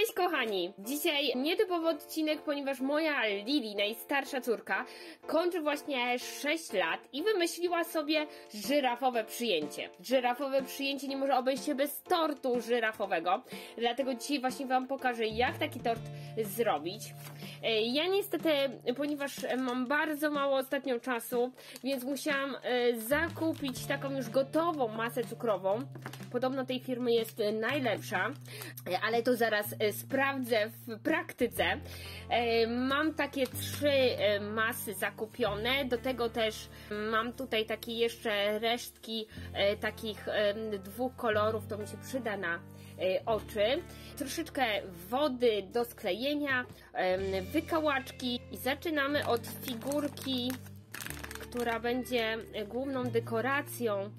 Cześć kochani! Dzisiaj nietypowy odcinek, ponieważ moja Lili, najstarsza córka, kończy właśnie 6 lat i wymyśliła sobie żyrafowe przyjęcie. Żyrafowe przyjęcie nie może obejść się bez tortu żyrafowego, dlatego dzisiaj właśnie wam pokażę, jak taki tort zrobić. Ja niestety, ponieważ mam bardzo mało ostatnio czasu, więc musiałam zakupić taką już gotową masę cukrową. Podobno tej firmy jest najlepsza, ale to zaraz sprawdzę w praktyce. Mam takie 3 masy zakupione, do tego też mam tutaj takie jeszcze resztki takich 2 kolorów, to mi się przyda na oczy. Troszeczkę wody do sklejenia, wykałaczki i zaczynamy od figurki, która będzie główną dekoracją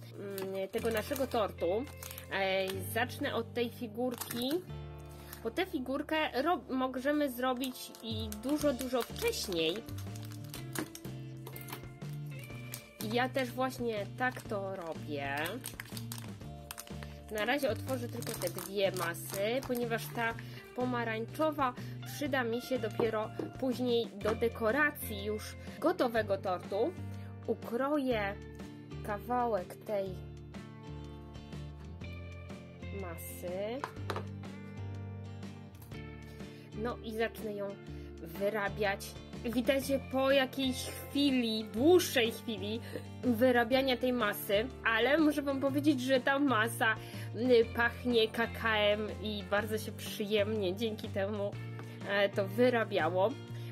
tego naszego tortu. Zacznę od tej figurki, bo tę figurkę możemy zrobić i dużo wcześniej. Ja też właśnie tak to robię. Na razie otworzę tylko te 2 masy, ponieważ ta pomarańczowa przyda mi się dopiero później do dekoracji już gotowego tortu. Ukroję kawałek tej masy. No i zacznę ją wyrabiać. Widać, po jakiejś chwili, dłuższej chwili wyrabiania tej masy, ale muszę wam powiedzieć, że ta masa pachnie kakaem i bardzo się przyjemnie dzięki temu to wyrabiało,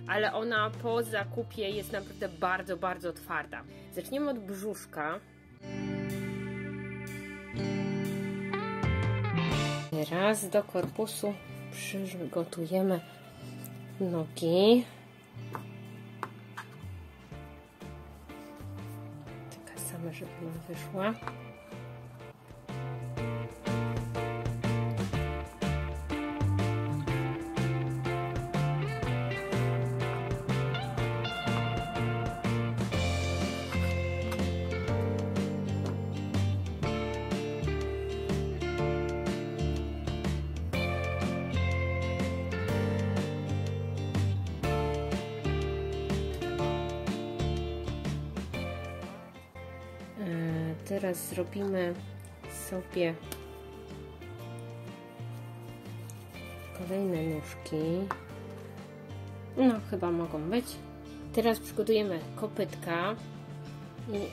ale ona po zakupie jest naprawdę bardzo twarda. Zaczniemy od brzuszka. Teraz do korpusu przygotujemy nogi. Taka sama, żeby nam wyszła. Teraz zrobimy sobie kolejne nóżki. No, chyba mogą być. Teraz przygotujemy kopytka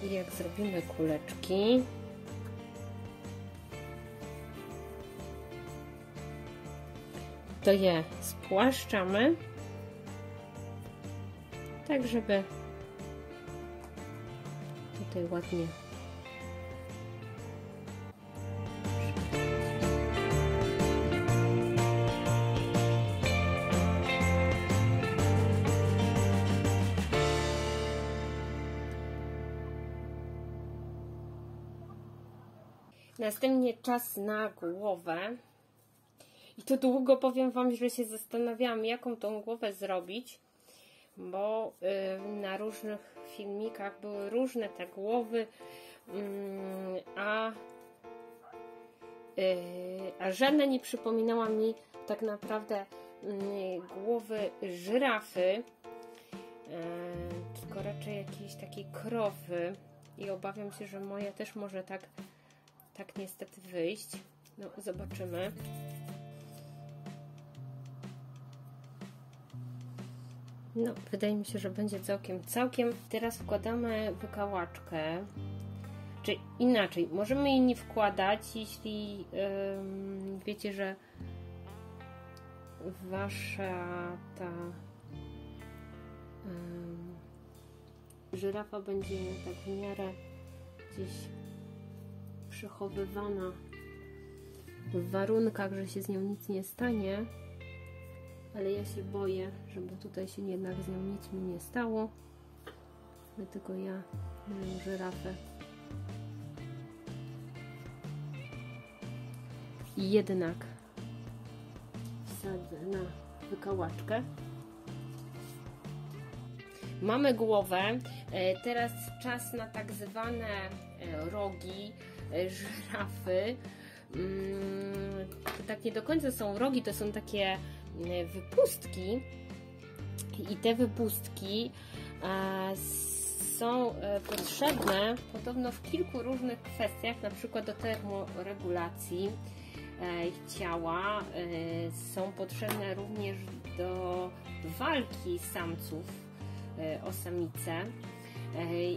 i jak zrobimy kuleczki, to je spłaszczamy, tak żeby tutaj ładnie . Następnie czas na głowę i to długo, powiem wam, że się zastanawiałam, jaką tą głowę zrobić, bo na różnych filmikach były różne te głowy, a żadna nie przypominała mi tak naprawdę głowy żyrafy, tylko raczej jakiejś takiej krowy i obawiam się, że moja też może tak niestety wyjść. No, zobaczymy. No, wydaje mi się, że będzie całkiem. Teraz wkładamy wykałaczkę. Czy inaczej, możemy jej nie wkładać, jeśli wiecie, że wasza ta żyrafa będzie tak w miarę gdzieś przechowywana w warunkach, że się z nią nic nie stanie, ale ja się boję, żeby tutaj się jednak z nią nic mi nie stało, dlatego ja moją żyrafę jednak wsadzę na wykałaczkę. Mamy głowę, teraz czas na tak zwane rogi żyrafy. tak nie do końca są rogi, to są takie wypustki i te wypustki są potrzebne podobno w kilku różnych kwestiach, na przykład do termoregulacji ciała, są potrzebne również do walki samców o samice.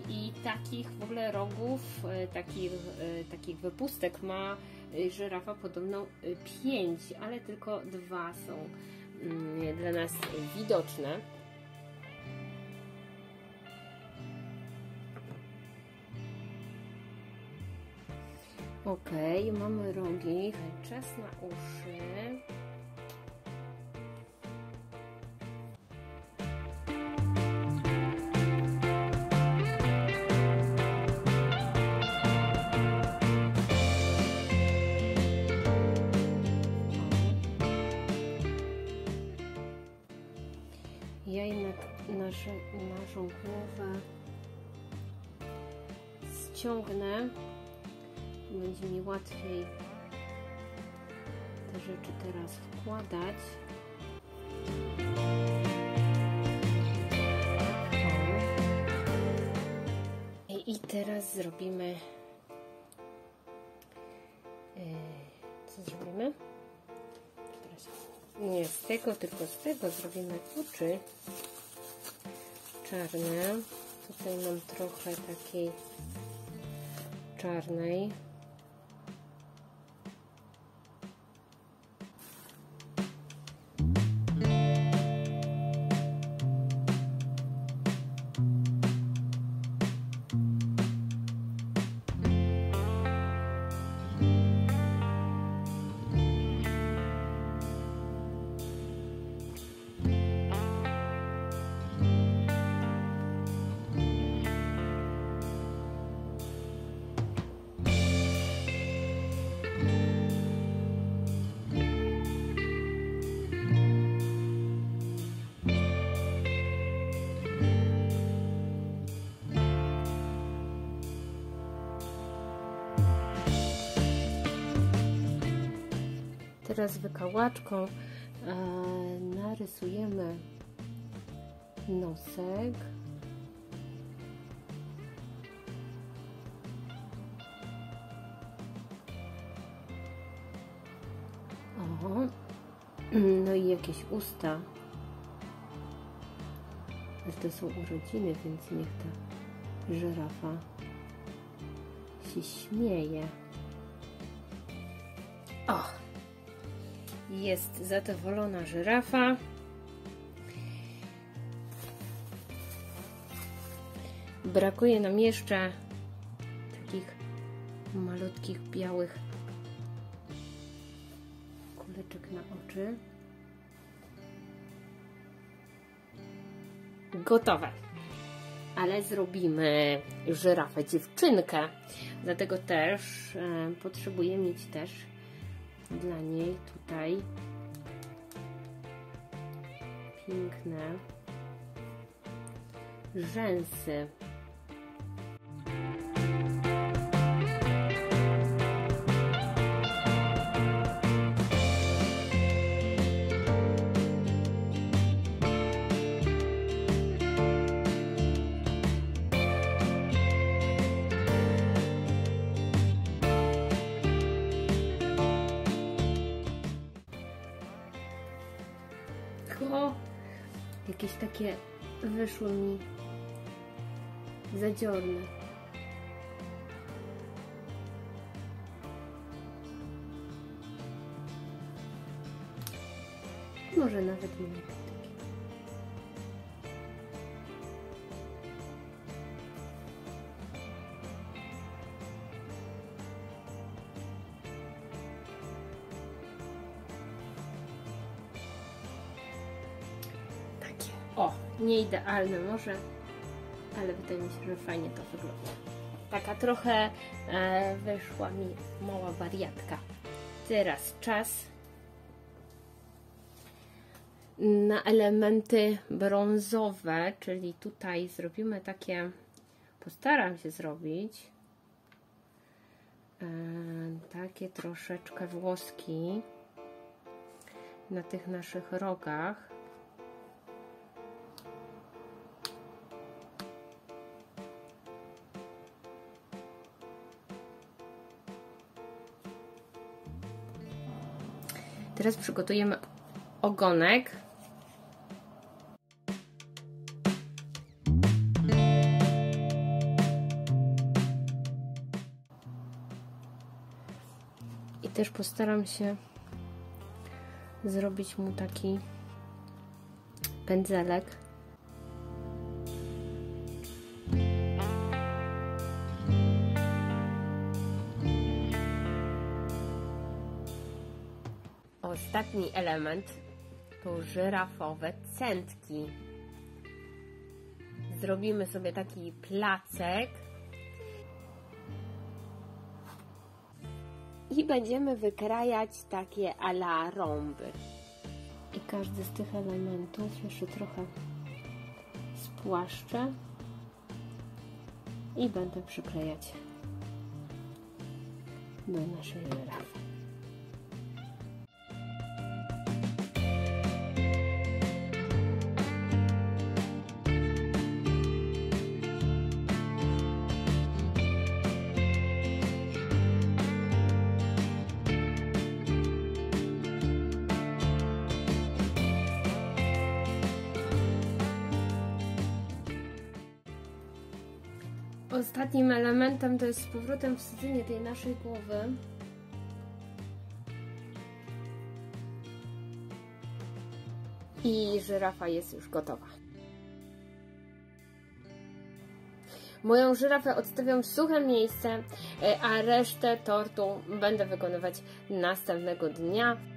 I takich w ogóle rogów, takich wypustek ma żyrafa podobno 5, ale tylko 2 są dla nas widoczne. Ok, mamy rogi, czas na uszy. Ja jednak naszą głowę ściągnę, będzie mi łatwiej te rzeczy teraz wkładać. I teraz zrobimy... Co zrobimy? Nie z tego, tylko z tego zrobimy oczy czarne. Tutaj mam trochę takiej czarnej. Teraz wykałaczką narysujemy nosek. O, no i jakieś usta. To są urodziny, więc niech ta żyrafa się śmieje. O! Jest zadowolona żyrafa. Brakuje nam jeszcze takich malutkich białych kuleczek na oczy. Gotowe. Ale zrobimy żyrafę dziewczynkę. Dlatego też potrzebuję mieć też dla niej tutaj piękne rzęsy. O, jakieś takie wyszły mi zadziorne. Może nawet mniej. O, nie idealne może, ale wydaje mi się, że fajnie to wygląda. Taka trochę wyszła mi mała wariatka. Teraz czas na elementy brązowe, czyli tutaj zrobimy takie, postaram się zrobić takie troszeczkę włoski na tych naszych rogach. Teraz przygotujemy ogonek. I też postaram się zrobić mu taki pędzelek. Ostatni element to żyrafowe centki. Zrobimy sobie taki placek i będziemy wykrajać takie a la rąby. I każdy z tych elementów jeszcze trochę spłaszczę i będę przyklejać do naszej żyrafy. Ostatnim elementem to jest z powrotem wsadzenie tej naszej głowy. I żyrafa jest już gotowa. Moją żyrafę odstawiam w suche miejsce, a resztę tortu będę wykonywać następnego dnia.